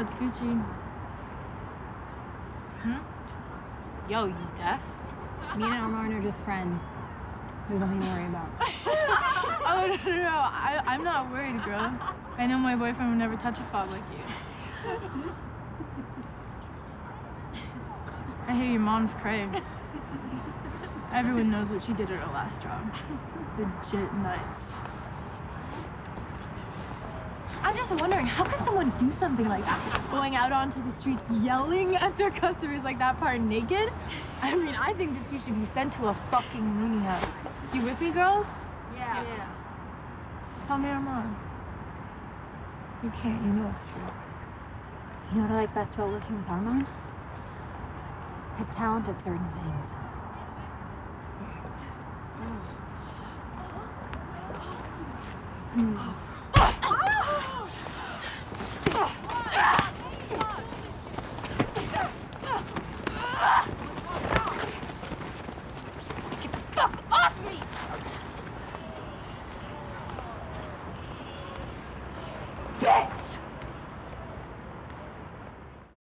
What's Gucci? Huh? Yo, you deaf? Me and Armand are just friends. There's nothing to worry about. Oh, no. I'm not worried, girl. I know my boyfriend would never touch a fob like you. I hear your mom's crying. Everyone knows what she did at her last job. Legit nuts. I'm just wondering, how can someone do something like that? Going out onto the streets yelling at their customers like that part naked? I mean, I think that she should be sent to a fucking loony house. You with me, girls? Yeah. Tell me, Armand. You can't, you know it's true. You know what I like best about working with Armand? His talent at certain things.